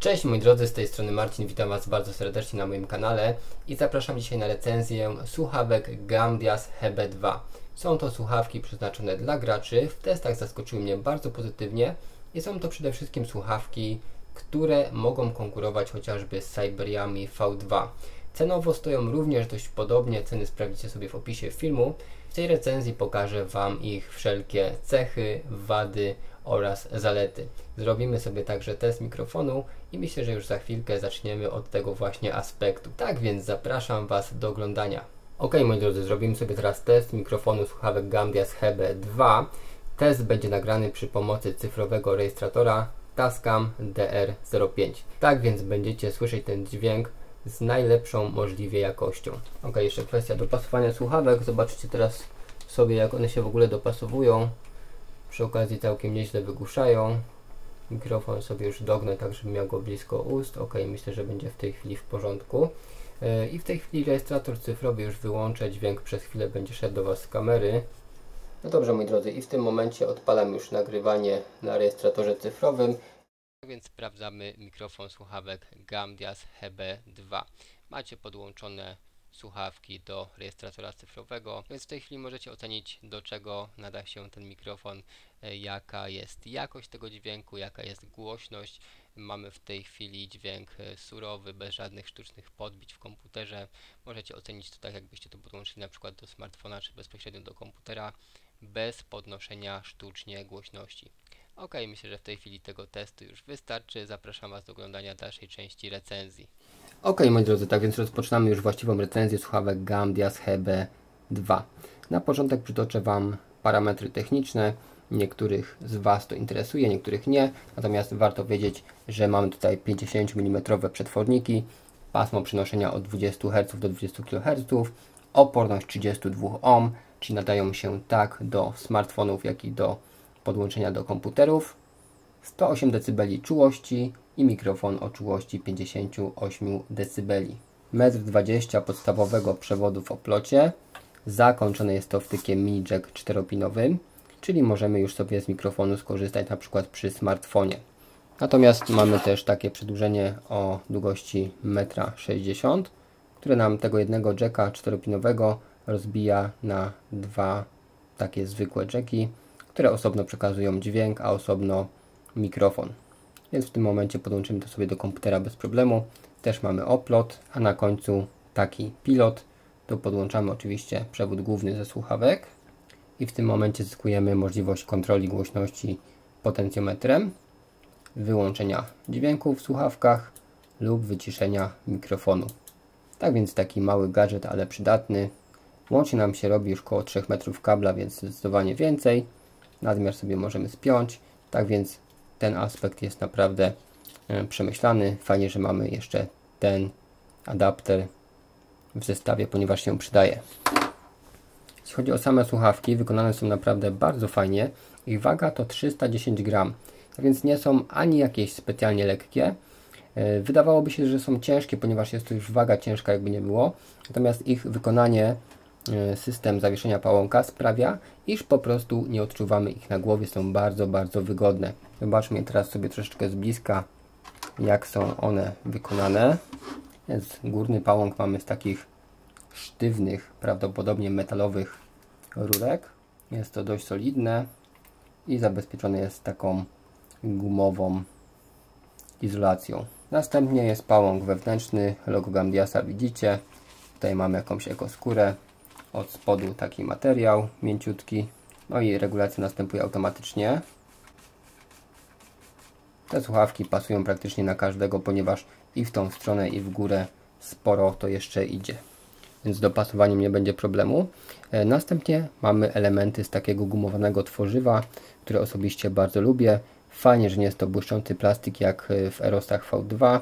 Cześć moi drodzy, z tej strony Marcin, witam Was bardzo serdecznie na moim kanale i zapraszam dzisiaj na recenzję słuchawek Gamdias Hebe 2. Są to słuchawki przeznaczone dla graczy, w testach zaskoczyły mnie bardzo pozytywnie i są to przede wszystkim słuchawki, które mogą konkurować chociażby z Cyberiami V2. Cenowo stoją również dość podobnie, ceny sprawdzicie sobie w opisie filmu. W tej recenzji pokażę Wam ich wszelkie cechy, wady oraz zalety. Zrobimy sobie także test mikrofonu i myślę, że już za chwilkę zaczniemy od tego właśnie aspektu. Tak więc zapraszam Was do oglądania. Ok, moi drodzy, zrobimy sobie teraz test mikrofonu słuchawek Gamdias Hebe 2. Test będzie nagrany przy pomocy cyfrowego rejestratora Tascam DR05. Tak więc będziecie słyszeć ten dźwięk z najlepszą możliwie jakością. Ok, jeszcze kwestia dopasowania słuchawek. Zobaczycie teraz sobie, jak one się w ogóle dopasowują. Przy okazji całkiem nieźle wygłuszają. Mikrofon sobie już dognę, tak żeby miał go blisko ust. Ok, myślę, że będzie w tej chwili w porządku. I w tej chwili rejestrator cyfrowy już wyłączę. Dźwięk przez chwilę będzie szedł do Was z kamery. No dobrze, moi drodzy, i w tym momencie odpalam już nagrywanie na rejestratorze cyfrowym. Więc sprawdzamy mikrofon słuchawek Gamdias Hebe 2. Macie podłączone słuchawki do rejestratora cyfrowego, więc w tej chwili możecie ocenić, do czego nada się ten mikrofon, jaka jest jakość tego dźwięku, jaka jest głośność. Mamy w tej chwili dźwięk surowy, bez żadnych sztucznych podbić w komputerze. Możecie ocenić to tak, jakbyście to podłączyli na przykład do smartfona czy bezpośrednio do komputera, bez podnoszenia sztucznie głośności. Ok, myślę, że w tej chwili tego testu już wystarczy. Zapraszam Was do oglądania dalszej części recenzji. Ok, moi drodzy, tak więc rozpoczynamy już właściwą recenzję słuchawek Gamdias Hebe 2. Na początek przytoczę Wam parametry techniczne. Niektórych z Was to interesuje, niektórych nie. Natomiast warto wiedzieć, że mamy tutaj 50 mm przetworniki, pasmo przenoszenia od 20 Hz do 20 kHz, oporność 32 Ohm, czyli nadają się tak do smartfonów, jak i do podłączenia do komputerów, 108 dB czułości i mikrofon o czułości 58 dB. 1,20 m podstawowego przewodu w oplocie, zakończone jest to wtykiem mini jack 4-pinowym, czyli możemy już sobie z mikrofonu skorzystać na przykład przy smartfonie. Natomiast mamy też takie przedłużenie o długości 1,60 m, które nam tego jednego jacka 4-pinowego rozbija na dwa takie zwykłe jacki, które osobno przekazują dźwięk, a osobno mikrofon. Więc w tym momencie podłączymy to sobie do komputera bez problemu. Też mamy oplot, a na końcu taki pilot. Tu podłączamy oczywiście przewód główny ze słuchawek i w tym momencie zyskujemy możliwość kontroli głośności potencjometrem, wyłączenia dźwięku w słuchawkach lub wyciszenia mikrofonu. Tak więc taki mały gadżet, ale przydatny. Łącznie nam się robi już około 3 metrów kabla, więc zdecydowanie więcej. Nadmiar sobie możemy spiąć, tak więc ten aspekt jest naprawdę przemyślany. Fajnie, że mamy jeszcze ten adapter w zestawie, ponieważ się przydaje. Jeśli chodzi o same słuchawki, wykonane są naprawdę bardzo fajnie. Ich waga to 310 gram, tak więc nie są ani jakieś specjalnie lekkie. Wydawałoby się, że są ciężkie, ponieważ jest to już waga ciężka, jakby nie było. Natomiast ich wykonanie, system zawieszenia pałąka sprawia, iż po prostu nie odczuwamy ich na głowie. Są bardzo, bardzo wygodne. Zobaczmy teraz sobie troszeczkę z bliska, jak są one wykonane. Więc górny pałąk mamy z takich sztywnych, prawdopodobnie metalowych rurek. Jest to dość solidne i zabezpieczone jest taką gumową izolacją. Następnie jest pałąk wewnętrzny, logo Gamdiasa widzicie. Tutaj mamy jakąś ekoskórę. Od spodu taki materiał mięciutki, no i regulacja następuje automatycznie. Te słuchawki pasują praktycznie na każdego, ponieważ i w tą stronę, i w górę sporo to jeszcze idzie, więc z dopasowaniem nie będzie problemu. Następnie mamy elementy z takiego gumowanego tworzywa, które osobiście bardzo lubię. Fajnie, że nie jest to błyszczący plastik jak w Erosach V2.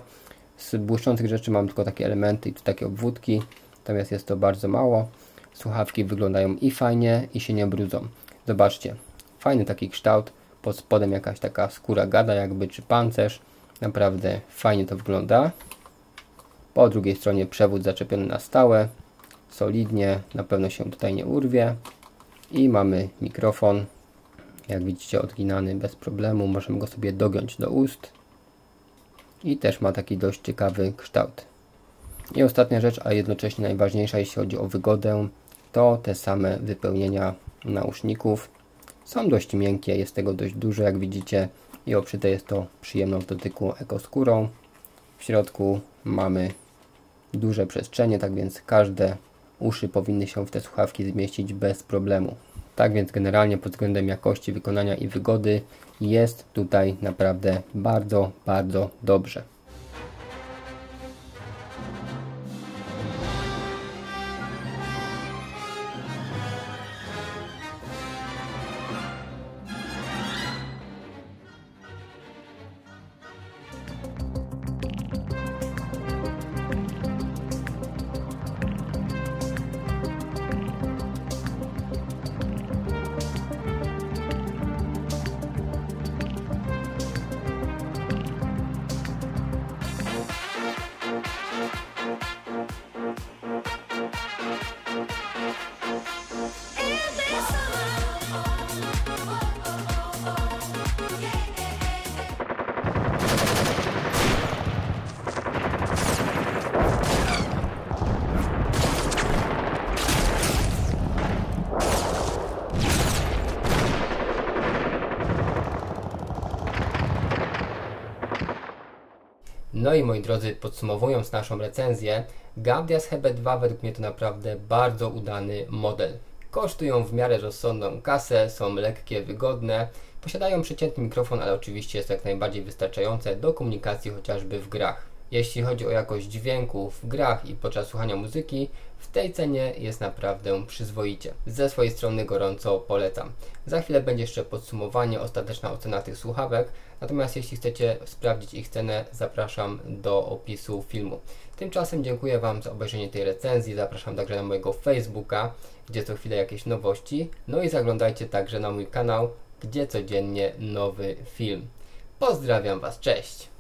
Z błyszczących rzeczy mam tylko takie elementy i tu takie obwódki, natomiast jest to bardzo mało. Słuchawki wyglądają i fajnie, i się nie brudzą. Zobaczcie, fajny taki kształt, pod spodem jakaś taka skóra gada jakby, czy pancerz. Naprawdę fajnie to wygląda. Po drugiej stronie przewód zaczepiony na stałe, solidnie, na pewno się tutaj nie urwie. I mamy mikrofon, jak widzicie, odginany bez problemu. Możemy go sobie dogiąć do ust. i też ma taki dość ciekawy kształt. I ostatnia rzecz, a jednocześnie najważniejsza jeśli chodzi o wygodę, to te same wypełnienia nauszników. Są dość miękkie, jest tego dość dużo jak widzicie i obszyte jest to przyjemną w dotyku ekoskórą. W środku mamy duże przestrzenie, tak więc każde uszy powinny się w te słuchawki zmieścić bez problemu. Tak więc generalnie pod względem jakości wykonania i wygody jest tutaj naprawdę bardzo, bardzo dobrze. No i moi drodzy, podsumowując naszą recenzję, Gamdias Hebe 2 według mnie to naprawdę bardzo udany model. Kosztują w miarę rozsądną kasę, są lekkie, wygodne, posiadają przeciętny mikrofon, ale oczywiście jest jak najbardziej wystarczające do komunikacji chociażby w grach. Jeśli chodzi o jakość dźwięku w grach i podczas słuchania muzyki, w tej cenie jest naprawdę przyzwoicie. Ze swojej strony gorąco polecam. Za chwilę będzie jeszcze podsumowanie, ostateczna ocena tych słuchawek, natomiast jeśli chcecie sprawdzić ich cenę, zapraszam do opisu filmu. Tymczasem dziękuję Wam za obejrzenie tej recenzji, zapraszam także na mojego Facebooka, gdzie co chwilę jakieś nowości, no i zaglądajcie także na mój kanał, gdzie codziennie nowy film. Pozdrawiam Was, cześć!